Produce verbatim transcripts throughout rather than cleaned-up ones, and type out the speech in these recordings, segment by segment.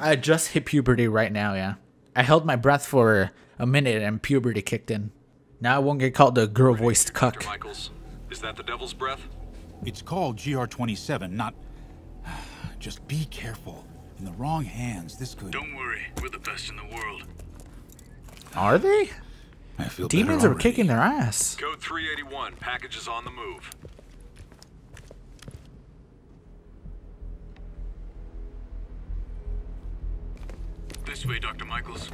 I just hit puberty right now, yeah. I held my breath for a minute and puberty kicked in. Now I won't get called the girl-voiced cuck. Doctor Michaels, is that the Devil's Breath? It's called G R twenty-seven, not... Just be careful. In the wrong hands, this could... Don't worry, we're the best in the world. Are they? I feel demons are kicking their ass. Code three eighty-one, package is on the move. This way, Doctor Michaels.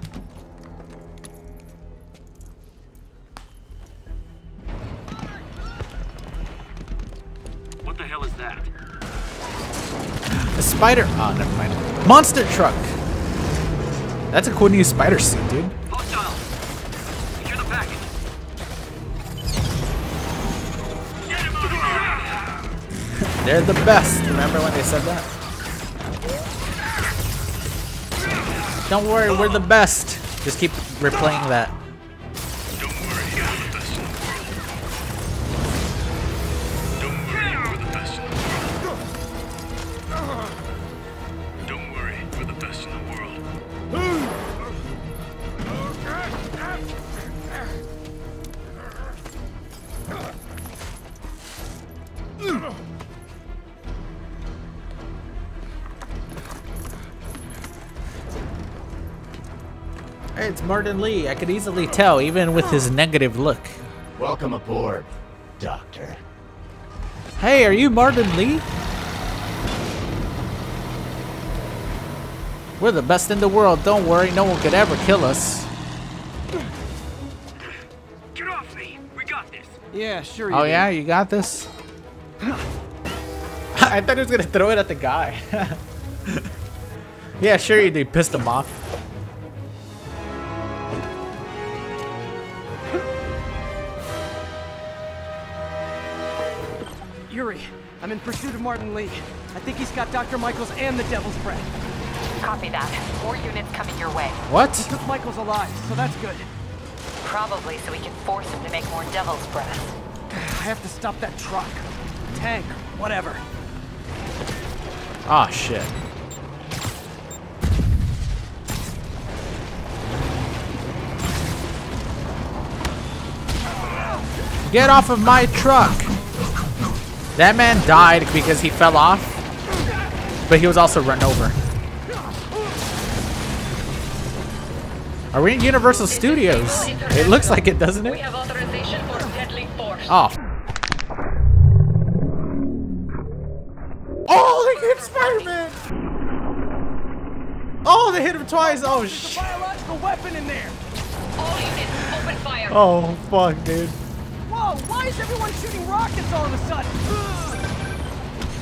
What the hell is that? A spider. Oh, never mind. Monster truck. That's a cool new spider suit, dude. Hostile. Secure the package. Get him out of here. They're the best. Remember when they said that? Don't worry, we're the best. Just keep replaying that. Don't worry, we're the best in the world. Don't worry, we're the best in the world. Don't worry, we're the best in the world. Hey, it's Martin Li. I could easily tell, even with his negative look. Welcome aboard, Doctor. Hey, are you Martin Li? We're the best in the world. Don't worry, no one could ever kill us. Get off me. We got this. Yeah, sure. You oh, do. Yeah, you got this? I thought he was going to throw it at the guy. Yeah, sure, you do. Pissed him off. Yuri, I'm in pursuit of Martin Li. I think he's got Doctor Michaels and the Devil's Breath. Copy that. More units coming your way. What? He took Michaels alive, so that's good. Probably so we can force him to make more Devil's Breath. I have to stop that truck, tank, whatever. Ah, shit. Get off of my truck! That man died because he fell off, but he was also run over. Are we in Universal Studios? It looks like it, doesn't it? We have authorization for deadly force. Oh. Oh, they hit Spider-Man! Oh, they hit him twice! Oh, shit. There's a biological weapon in there! All units, open fire! Oh, fuck, dude. Whoa, why is everyone shooting rockets all of a sudden?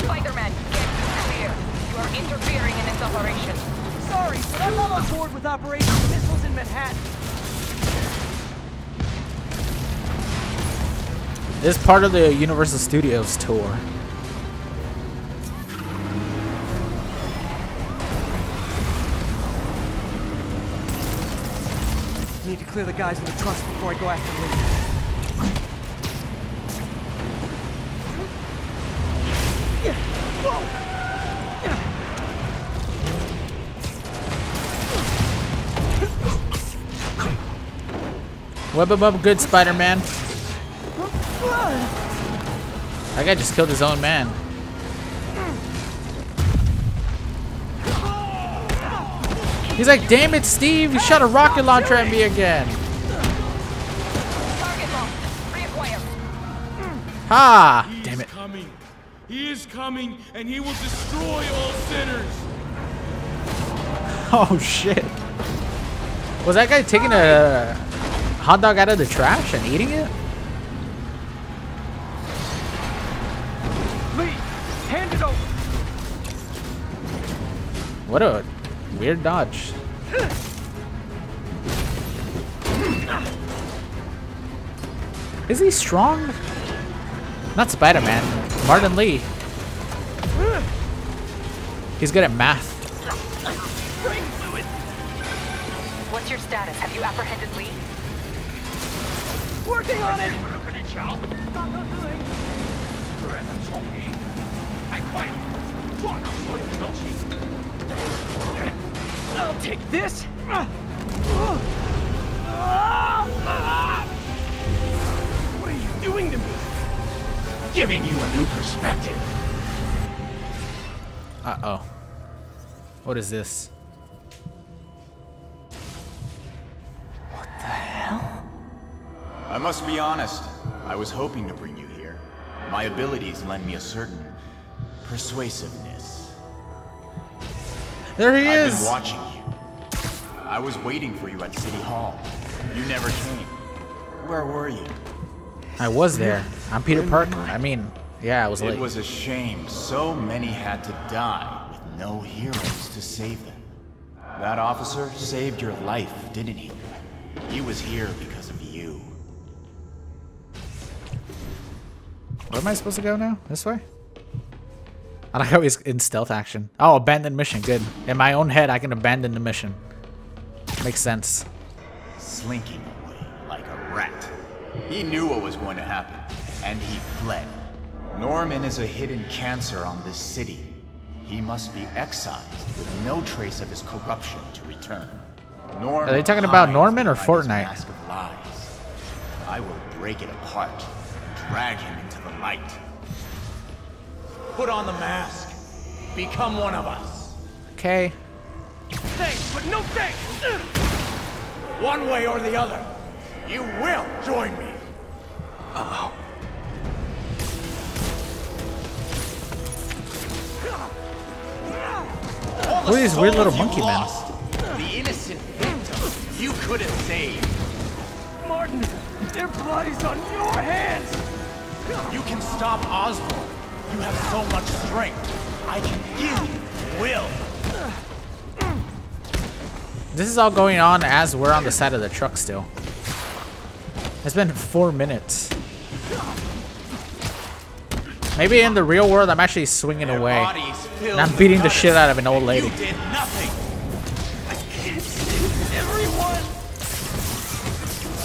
Spider-Man, get clear. You are interfering in this operation. Sorry, but I'm not on board with Operation Missiles in Manhattan. This is part of the Universal Studios tour. I need to clear the guys in the trust before I go after Lee. Web him up good, Spider-Man. That guy just killed his own man. He's like, damn it, Steve, you shot a rocket launcher at me again. Ha! Ah, damn it. He is coming, and he will destroy all sinners. Oh, shit. Was that guy taking a hot dog out of the trash and eating it? Lee, hand it over. What a weird dodge. Is he strong? Not Spider-Man. Martin Li. He's good at math. What's your status? Have you apprehended Lee? Working on it! Take this. What are you doing to me? Giving you a new perspective. Uh-oh. What is this? What the hell? I must be honest. I was hoping to bring you here. My abilities lend me a certain persuasiveness. There he is! I've been watching you. I was waiting for you at City Hall. You never came. Where were you? I was there. I'm Peter Parker. I mean, yeah, I was late. It was a shame. So many had to die with no heroes to save them. That officer saved your life, didn't he? He was here because of you. Where am I supposed to go now? This way? I like how he's in stealth action. Oh, abandoned mission. Good. In my own head, I can abandon the mission. Makes sense. Slinking away like a rat. He knew what was going to happen, and he fled. Norman is a hidden cancer on this city. He must be excised with no trace of his corruption to return. Norman Are they talking about Norman or Fortnite? Mask of lies. I will break it apart and drag him into the light. Put on the mask. Become one of us. Okay. Thanks, but no thanks. One way or the other, you will join me. Uh-oh. Look at this weird little monkey man. The innocent victims you could have saved. Martin, their blood is on your hands. You can stop Osborn. You have so much strength. I can give you will. This is all going on as we're on the side of the truck still. It's been four minutes. Maybe in the real world, I'm actually swinging away. And I'm beating the shit out of an old lady. You did nothing. I can't save everyone.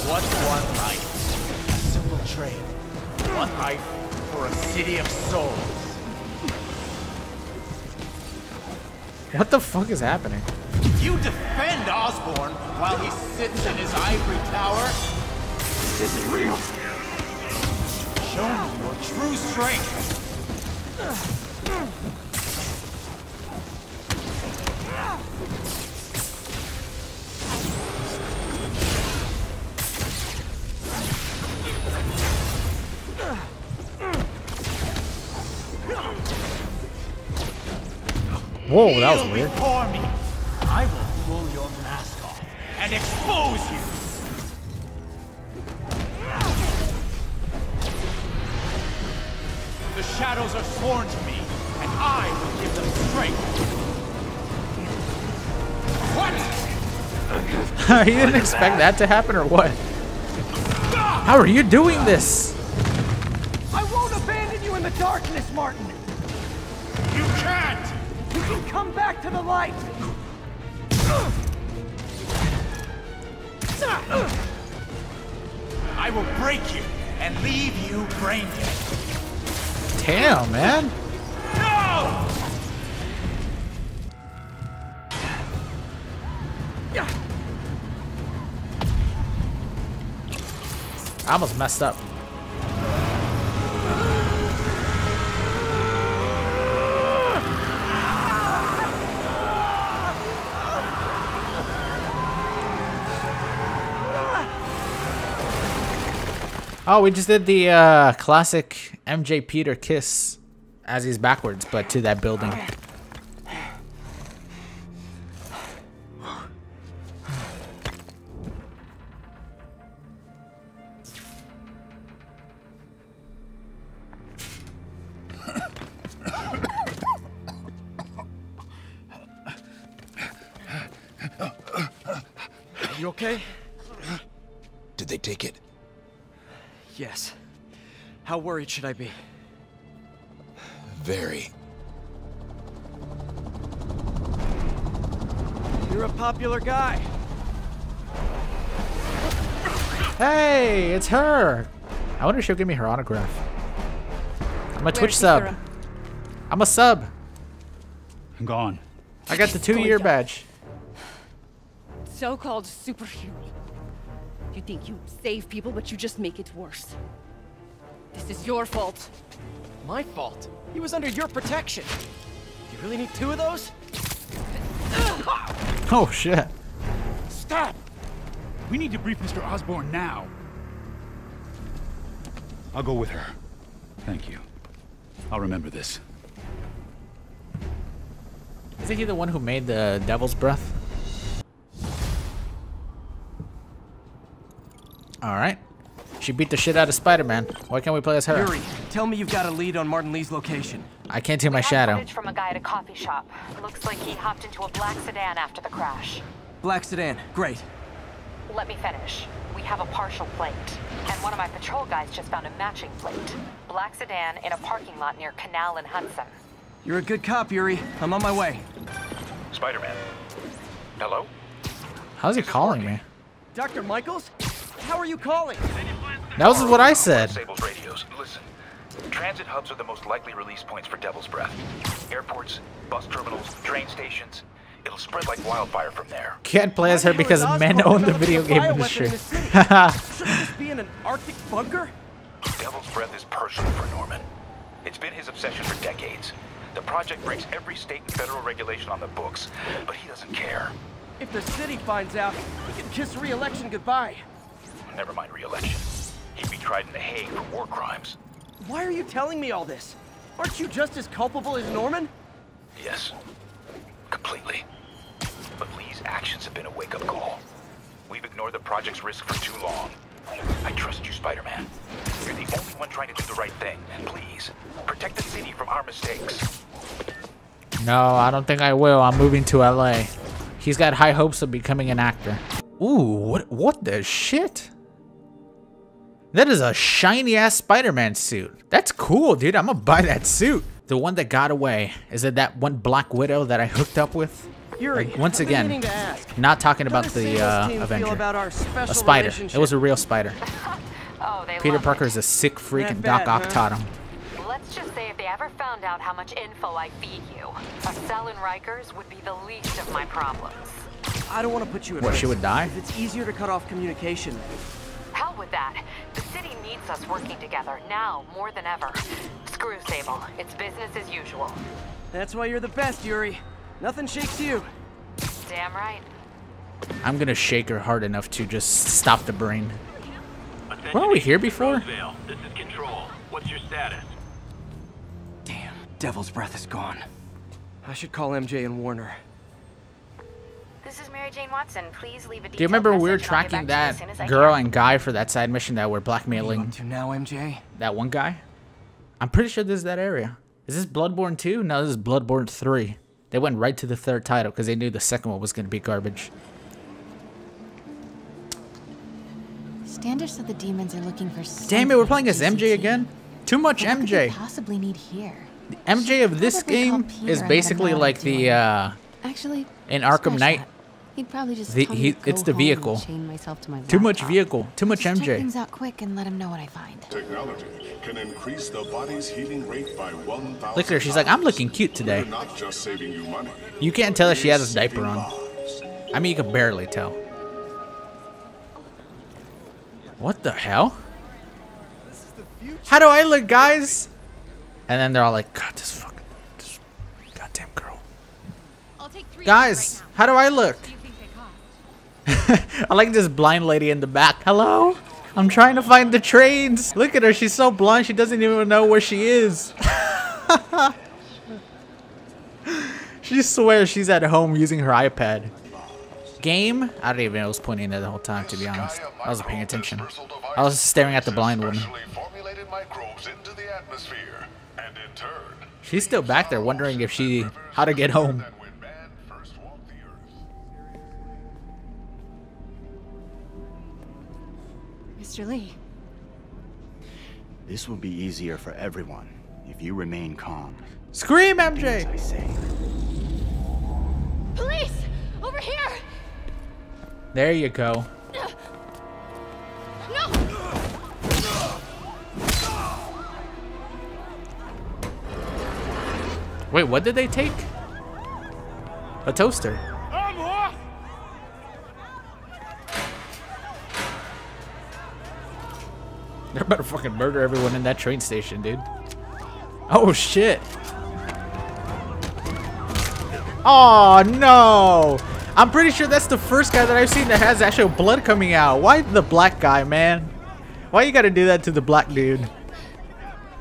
What one life? A simple trade. One life. A city of souls. What the fuck is happening? You defend Osborn while he sits in his ivory tower? This isn't real. Show me your true strength. Whoa, that was weird. Before me, I will pull your mask off and expose you. The shadows are sworn to me, and I will give them strength. What? You didn't expect that to happen, or what? How are you doing this? I won't abandon you in the darkness, Martin. You can't. You can come back to the light! I will break you and leave you brain dead. Damn, man! No! I almost messed up. Oh, we just did the uh, classic M J Peter kiss as he's backwards, but to that building. You okay? Did they take it? Yes. How worried should I be? Very. You're a popular guy. Hey, it's her. I wonder if she'll give me her autograph. I'm a Twitch sub. I'm a sub. I'm gone. I got the two-year badge. so-called superhero. You think you save people, but you just make it worse. This is your fault. My fault? He was under your protection. You really need two of those? Oh, shit. Stop! We need to brief Mister Osborn now. I'll go with her. Thank you. I'll remember this. Isn't he the one who made the Devil's Breath? Alright. She beat the shit out of Spider-Man. Why can't we play as her? Yuri, tell me you've got a lead on Martin Lee's location. I can't hear my shadow. We have footage from a guy at a coffee shop. Looks like he hopped into a black sedan after the crash. Black sedan. Great. Let me finish. We have a partial plate. And one of my patrol guys just found a matching plate. Black sedan in a parking lot near Canal and Hudson. You're a good cop, Yuri. I'm on my way. Spider-Man. Hello? How's he calling me? Doctor Michaels? How are you calling? That was what I said. Disabled radios. Listen. Transit hubs are the most likely release points for Devil's Breath. Airports, bus terminals, train stations. It'll spread like wildfire from there. Can't play as her because men own the video game industry. Shouldn't this be in an Arctic bunker? Devil's Breath is personal for Norman. It's been his obsession for decades. The project breaks every state and federal regulation on the books, but he doesn't care. If the city finds out, he can kiss re-election goodbye. Never mind re-election. He'd be tried in The Hague for war crimes. Why are you telling me all this? Aren't you just as culpable as Norman? Yes, completely. But Lee's actions have been a wake-up call. We've ignored the project's risk for too long. I trust you, Spider-Man. You're the only one trying to do the right thing. Please, protect the city from our mistakes. No, I don't think I will. I'm moving to L A. He's got high hopes of becoming an actor. Ooh, what, what the shit? That is a shiny-ass Spider-Man suit. That's cool, dude. I'm gonna buy that suit. The one that got away. Is it that one Black Widow that I hooked up with? Yuri, like, once again, not talking about the uh, Avenger. About our a spider. It was a real spider. Oh, Peter Parker it. is a sick freak, and Doc Ock taught him. Let's just say if they ever found out how much info I feed you, a cell in Rikers would be the least of my problems. I don't want to put you in What, risk. She would die? It's easier to cut off communication. Hell with that. The city needs us working together now more than ever. Screw Sable. It's business as usual. That's why you're the best, Yuri. Nothing shakes you. Damn right. I'm gonna shake her hard enough to just stop the brain. Weren't we here before? This is Control. What's your status? Damn, Devil's Breath is gone. I should call M J and Warner. This is Mary Jane Watson. Please leave a detailed message. Do you remember we were tracking that girl and guy for that side mission that we're blackmailing? What are you up to now, M J? That one guy? I'm pretty sure this is that area. Is this Bloodborne two? No, this is Bloodborne three. They went right to the third title because they knew the second one was going to be garbage. Standish said the demons are looking for. Damn it, we're playing as M J again. Too much what M J. Possibly need here. The M J of this game is basically like the uh, actually in Arkham Knight. He'd probably just the, he, it's the vehicle. Too much vehicle. Too much just M J. Check things out quick and let him know what I find. Technology can increase the body's healing rate by one thousand. Look at her. She's like, I'm looking cute today. Not just saving you money. You can't tell that she has a diaper on. I mean, you can barely tell. What the hell? How do I look, guys? And then they're all like, God, this fucking this goddamn girl. I'll take three guys, right, how do I look? I like this blind lady in the back. Hello? I'm trying to find the trains. Look at her. She's so blind. She doesn't even know where she is. She swears she's at home using her iPad. Game? I don't even know. I was pointing at it the whole time, to be honest. I wasn't paying attention. I was staring at the blind woman. She's still back there wondering if she... how to get home. Mister Li. This will be easier for everyone if you remain calm. Scream, M J! I say. Police! Over here! There you go. No! Wait, what did they take? A toaster. They're about to fucking murder everyone in that train station, dude. Oh, shit. Oh, no. I'm pretty sure that's the first guy that I've seen that has actual blood coming out. Why the black guy, man? Why you gotta do that to the black dude?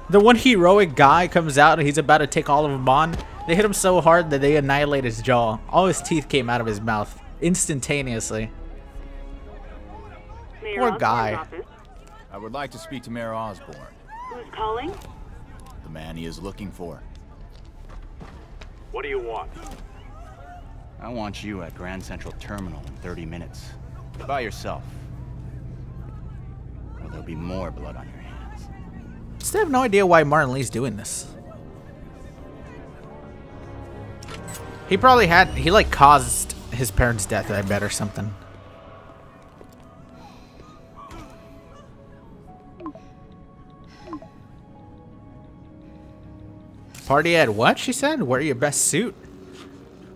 The one heroic guy comes out and he's about to take all of them on. They hit him so hard that they annihilate his jaw. All his teeth came out of his mouth instantaneously. Mayor Poor Osborn's guy. Office. I would like to speak to Mayor Osborn. Who's calling? The man he is looking for. What do you want? I want you at Grand Central Terminal in thirty minutes. By yourself. Or there'll be more blood on your hands. I still have no idea why Martin Lee's doing this. He probably had, he like caused his parents' death, I bet, or something. Party at what, she said? Wear your best suit.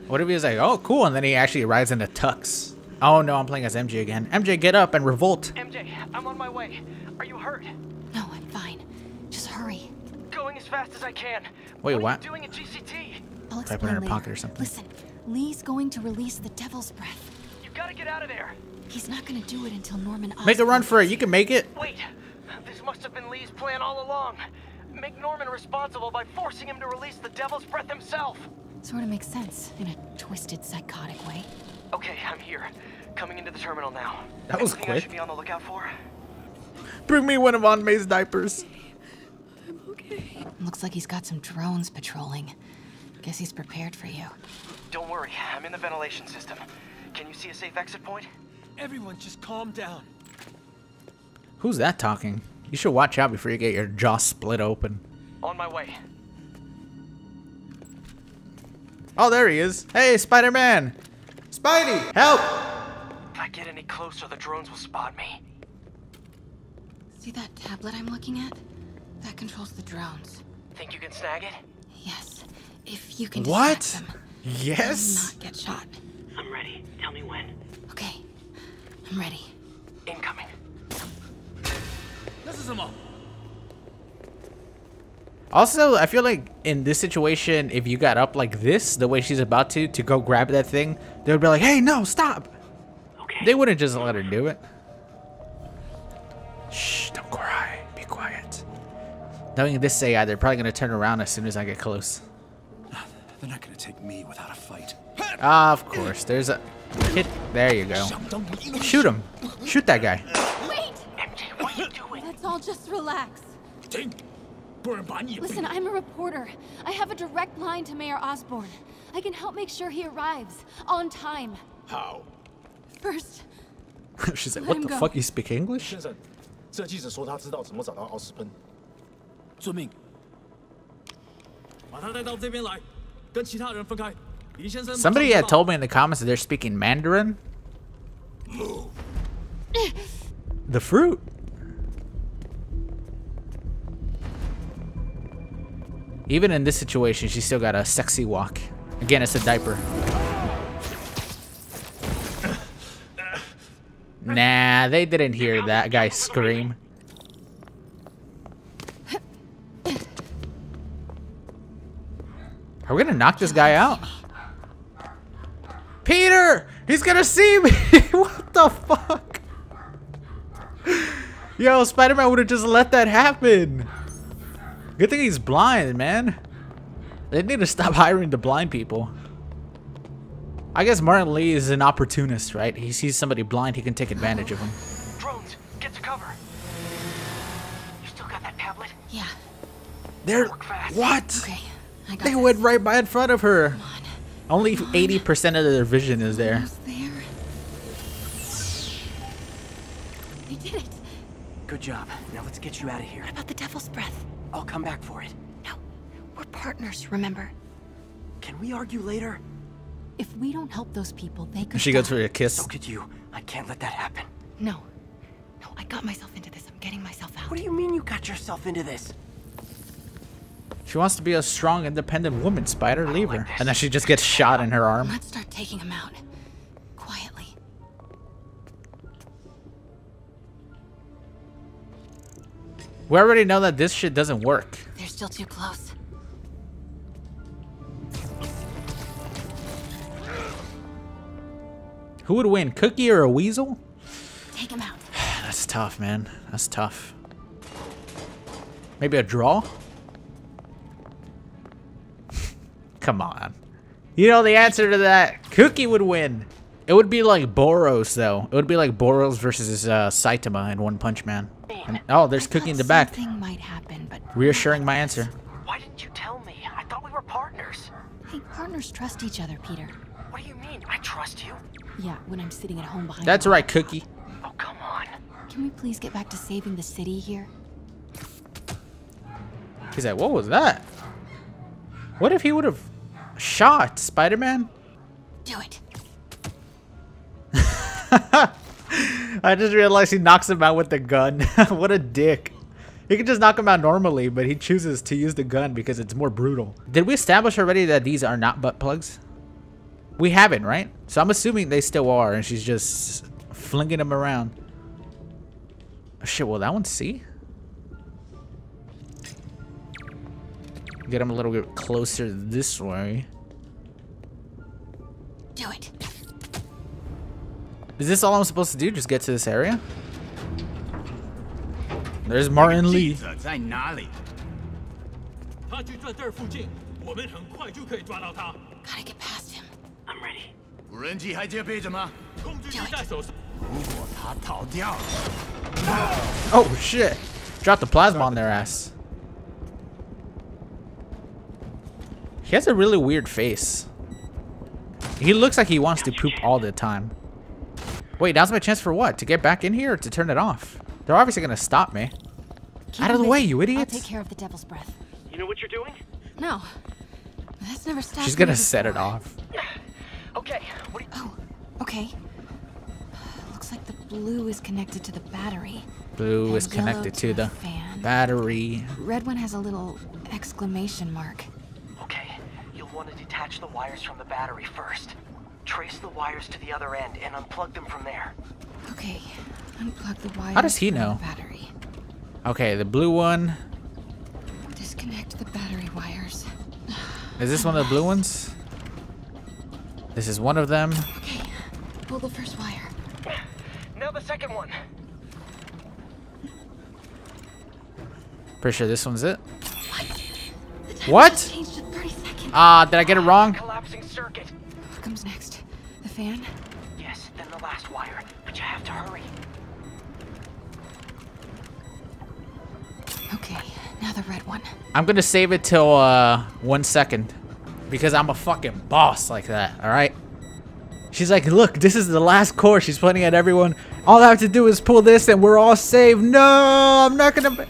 What if he was like, oh, cool, and then he actually rides into tux. Oh no, I'm playing as M J again. M J, get up and revolt. M J, I'm on my way. Are you hurt? No, I'm fine. Just hurry. Going as fast as I can. Wait, what? What are you doing at G C T? I'll explain later. In her pocket or something. Listen, Lee's going to release the Devil's Breath. You gotta get out of there. He's not gonna do it until Norman. Make Osborn a run for it. You can make it. Wait, this must have been Lee's plan all along. Make Norman responsible by forcing him to release the Devil's Breath himself. Sort of makes sense in a twisted, psychotic way. Okay, I'm here. Coming into the terminal now. That was quick. I should be on the lookout for. Bring me one of Aunt May's diapers. I'm okay. Looks like he's got some drones patrolling. Guess he's prepared for you. Don't worry, I'm in the ventilation system. Can you see a safe exit point? Everyone, just calm down. Who's that talking? You should watch out before you get your jaw split open. On my way. Oh, there he is. Hey, Spider-Man! Spidey, help! If I get any closer, the drones will spot me. See that tablet I'm looking at? That controls the drones. Think you can snag it? Yes. If you can distract them. What? Yes? Not get shot. I'm ready. Tell me when. Okay. I'm ready. Incoming. This is him up. Also, I feel like in this situation, if you got up like this, the way she's about to, to go grab that thing, they would be like, hey, no, stop. Okay. They wouldn't just let her do it. Shh, don't cry. Be quiet. Knowing this A I, they're probably going to turn around as soon as I get close. They're not going to take me without a fight. Ah, of course. There's a hit. There you go. Shoot him. Shoot that guy. Wait. M J, what are you doing? Let's all just relax. Listen, I'm a reporter. I have a direct line to Mayor Osborn. I can help make sure he arrives on time. How? First. She said, "What the go. fuck? You speak English?" Somebody had told me in the comments that they're speaking Mandarin. The fruit. Even in this situation, she still got a sexy walk. Again, it's a diaper. Nah, they didn't hear that guy scream. Are we gonna knock this guy out? Peter! He's gonna see me! What the fuck? Yo, Spider-Man would have just let that happen. Good thing he's blind, man. They need to stop hiring the blind people. I guess Martin Li is an opportunist, right? He sees somebody blind, he can take advantage of him. Drones, get to cover. You still got that tablet? Yeah. They're what? Okay, I got they this. went right by in front of her. Come on. Only eighty percent of their vision is there. there. They did it. Good job. Now let's get you out of here. What about the Devil's Breath? I'll come back for it. No, we're partners, remember? Can we argue later? If we don't help those people, they could She die. goes for a kiss. So could you. I can't let that happen. No. No, I got myself into this. I'm getting myself out. What do you mean you got yourself into this? She wants to be a strong, independent woman, Spider. Leave like her. This. And then she just gets shot in her arm. Let's start taking him out. Quietly. We already know that this shit doesn't work. They're still too close. Who would win, Cookie or a Weasel? Take him out. That's tough, man. That's tough. Maybe a draw? Come on. You know the answer to that. Cookie would win. It would be like Boros, though. It would be like Boros versus uh, Saitama in One Punch Man. And, oh, there's Cookie in the back. Might happen, but reassuring my answer. Why didn't you tell me? I thought we were partners. Hey, partners trust each other, Peter. What do you mean? I trust you? Yeah, when I'm sitting at home behind. That's right, Cookie. Oh, come on. Can we please get back to saving the city here? He's like, what was that? What if he would have shot Spider-Man? Do it. I just realized he knocks him out with the gun. What a dick. He could just knock him out normally, but he chooses to use the gun because it's more brutal. Did we establish already that these are not butt plugs? We haven't, right? So I'm assuming they still are, and she's just flinging them around. Oh, shit, will that one see? Get him a little bit closer this way. Do it. Is this all I'm supposed to do? Just get to this area? There's Martin Li. Gotta get past him. I'm ready. Oh shit. Drop the plasma on their ass. He has a really weird face. He looks like he wants to poop all the time. Wait, now's my chance for what? To get back in here or to turn it off? They're obviously gonna stop me. Keep out of the way, you idiots! I'll take care of the Devil's Breath. You know what you're doing? No, that's never stopped. She's gonna set it off. Okay. What do you oh, okay. Looks like the blue is connected to the battery. Blue and is connected to, to the fan. Battery. Red one has a little exclamation mark. Okay, you'll want to detach the wires from the battery first. Trace the wires to the other end and unplug them from there. Okay, unplug the wires. How does he know? From the battery. Okay, the blue one. Disconnect the battery wires. Is this one of the blue ones? This is one of them. Okay, pull the first wire. Now the second one. Pretty sure this one's it. What? what? Ah, did I get it wrong? Collapsing circuit. What comes next? Fan? Yes, then the last wire, but you have to hurry. Okay, now the red one. I'm gonna save it till uh one second because I'm a fucking boss like that, alright? She's like, look, this is the last core. She's pointing at everyone. All I have to do is pull this and we're all saved. No, I'm not gonna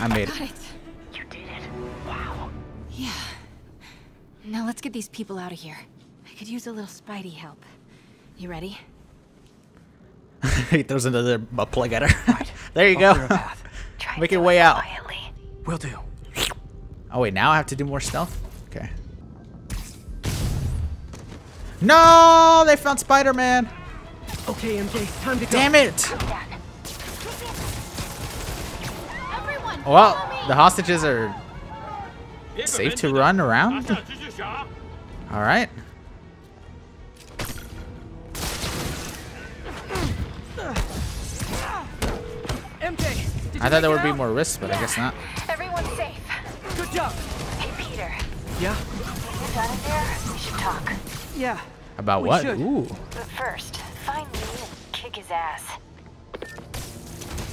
I made it. it. You did it. Wow. Yeah. Now let's get these people out of here. Could use a little Spidey help. You ready? He throws another butt plug at her. Right. There you I'll go. Make your way out. Quietly. Will do. Oh wait, now I have to do more stealth? Okay. No! They found Spider-Man! Okay, M J, time to go. Damn it! Everyone, well, the hostages are safe to run around? Alright. I thought there would be more risks, but yeah. I guess not. Everyone's safe. Good job. Hey, Peter. Yeah? You got it there? We should talk. Yeah. About we what? Should. Ooh. But first, find me and kick his ass.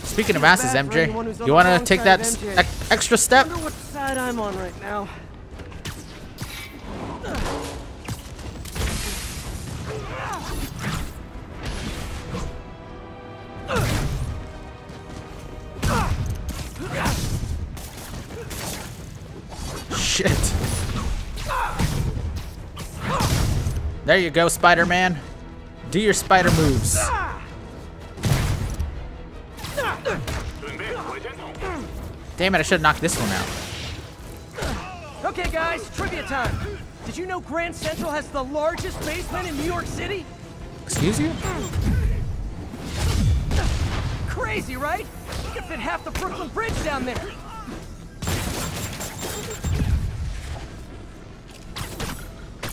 Speaking of asses, M J, you want to take that e extra step? I don't know what side I'm on right now. Shit. There you go, Spider-Man. Do your spider moves. Damn it, I should knock this one out. Okay, guys, trivia time. Did you know Grand Central has the largest basement in New York City? Excuse you? crazy, right? You can fit half the Brooklyn Bridge down there.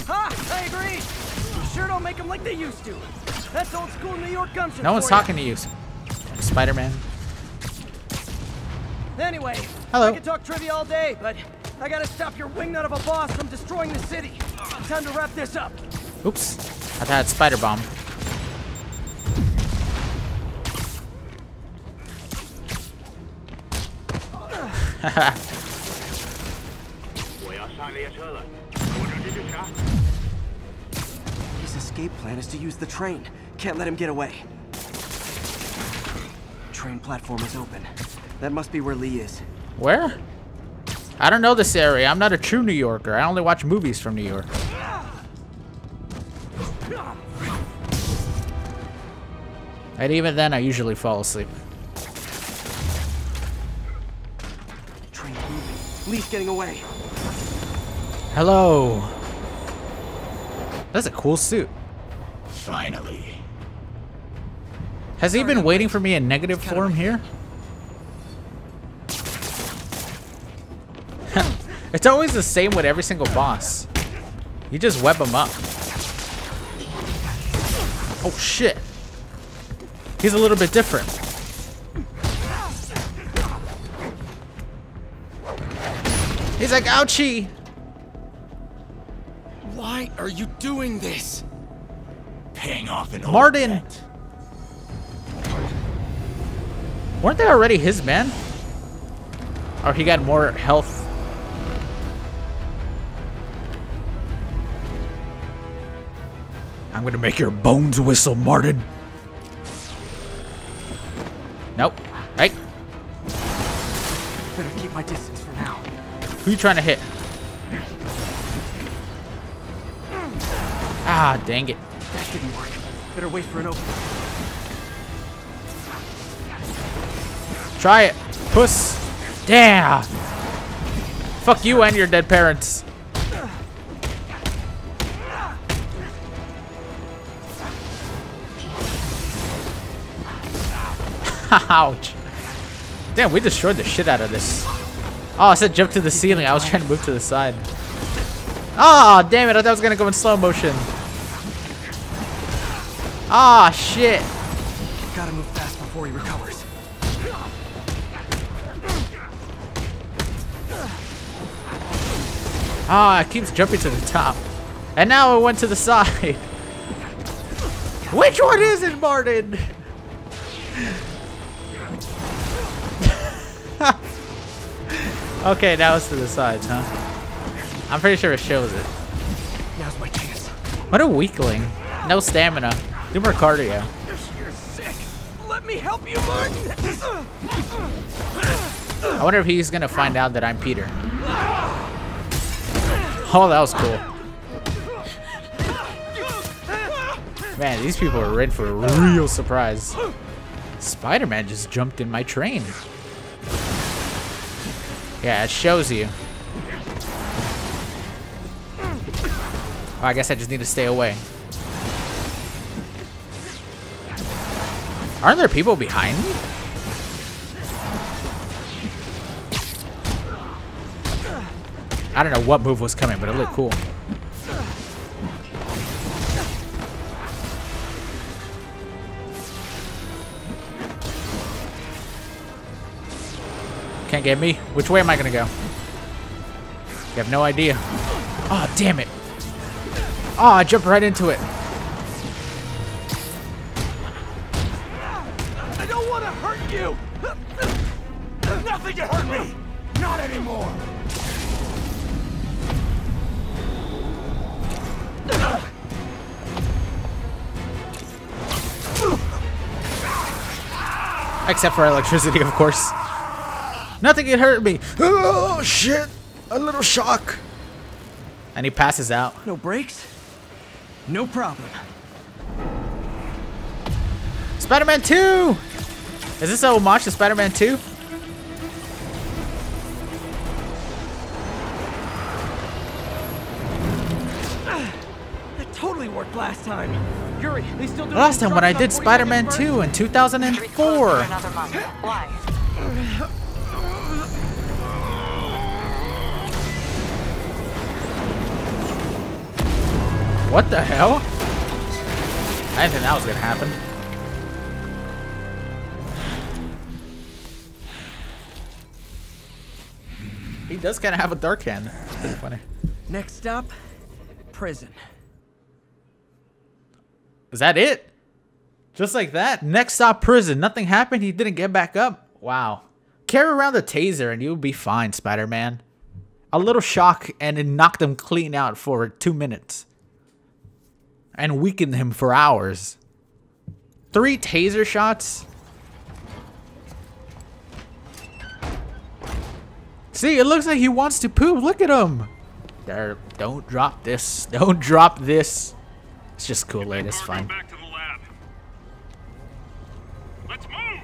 Ha! I agree! You sure don't make them like they used to. That's old school New York gumption. No one's talking to you, Spider-Man. Anyway, hello. I could talk trivia all day, but I gotta stop your wingnut of a boss from destroying the city. It's time to wrap this up. Oops. I thought I had Spider Bomb. His escape plan is to use the train. Can't let him get away. Train platform is open. That must be where Lee is. Where? I don't know this area. I'm not a true New Yorker. I only watch movies from New York. And even then, I usually fall asleep. Train moving. Lee's getting away. Hello. That's a cool suit. Finally. Has he been waiting for me in negative form here? It's always the same with every single boss. You just web them up. Oh shit. He's a little bit different. He's like, ouchie. Why are you doing this? Paying off an Martin. Old debt. Weren't they already his men? Or he got more health. I'm gonna make your bones whistle, Martin. Nope. Right. Better keep my distance for now. Who you trying to hit? Ah, dang it. That didn't work. Better wait for an opening. Try it, puss. Yeah. Fuck you and your dead parents. Ouch. Damn, we destroyed the shit out of this. Oh, I said jump to the ceiling. I was trying to move to the side. Oh, damn it. I thought I was going to go in slow motion. Ah, oh, shit. Gotta move fast before he recovers. Ah, oh, it keeps jumping to the top. And now it went to the side. Which one is it, Martin? Okay, now it's to the sides, huh? I'm pretty sure it shows it. Now's my chance. What a weakling. No stamina. Do more cardio. You're sick. Let me help you, Martin. I wonder if he's gonna find out that I'm Peter. Oh, that was cool. Man, these people are in for a real surprise. Spider-Man just jumped in my train. Yeah, it shows you. Oh, I guess I just need to stay away. Aren't there people behind me? I don't know what move was coming, but it looked cool. Can't get me. Which way am I gonna go? You have no idea. Oh, damn it. Oh, I jumped right into it. I don't want to hurt you. There's nothing to hurt me. Not anymore. Except for electricity, of course. Nothing can hurt me. Oh, shit. A little shock. And he passes out. No brakes? No problem. Spider-Man two! Is this a homage to Spider-Man two? That totally worked. last time. Yuri, they still do last time when I did Spider-Man two in two thousand four. Why? What the hell? I didn't think that was gonna happen. He does kind of have a dark hand. It's pretty funny. Next stop, prison. Is that it? Just like that? Next stop, prison. Nothing happened. He didn't get back up. Wow. Carry around the taser and you'll be fine, Spider-Man. A little shock and it knocked him clean out for two minutes. And weakened him for hours. Three taser shots? See, it looks like he wants to poop. Look at him. There, don't drop this. Don't drop this. It's just cool, it. It's fine. Back to the lab. Let's move.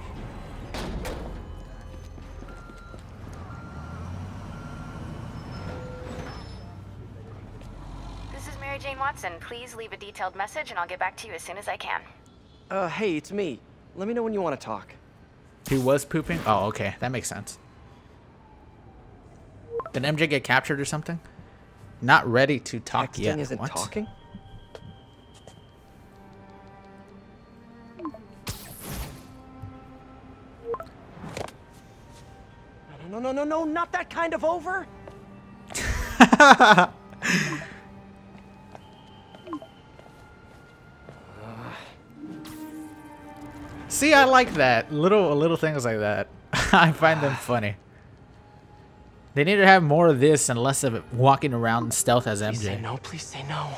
This is Mary Jane Watson. Please leave a detailed message and I'll get back to you as soon as I can. Uh, hey, it's me. Let me know when you want to talk. He was pooping? Oh, okay. That makes sense. Did M J get captured or something? Not ready to talk Acting yet. Isn't what? Talking? No, no, no, no, not that kind of over. uh, See, I like that. Little, little things like that. I find them funny. They need to have more of this and less of it walking around in stealth as M J. Please say no, please say no.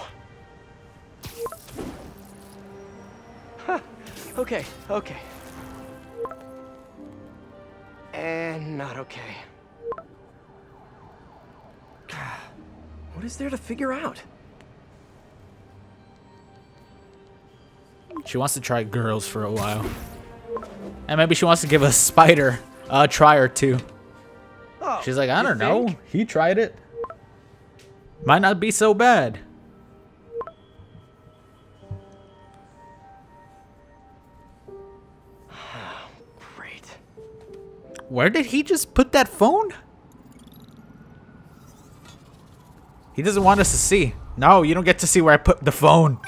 Huh. Okay, okay. And not okay. What is there to figure out? She wants to try girls for a while. And maybe she wants to give a spider a try or two. She's like, I don't know. He tried it. Might not be so bad. Oh, great. Where did he just put that phone? He doesn't want us to see. No, you don't get to see where I put the phone.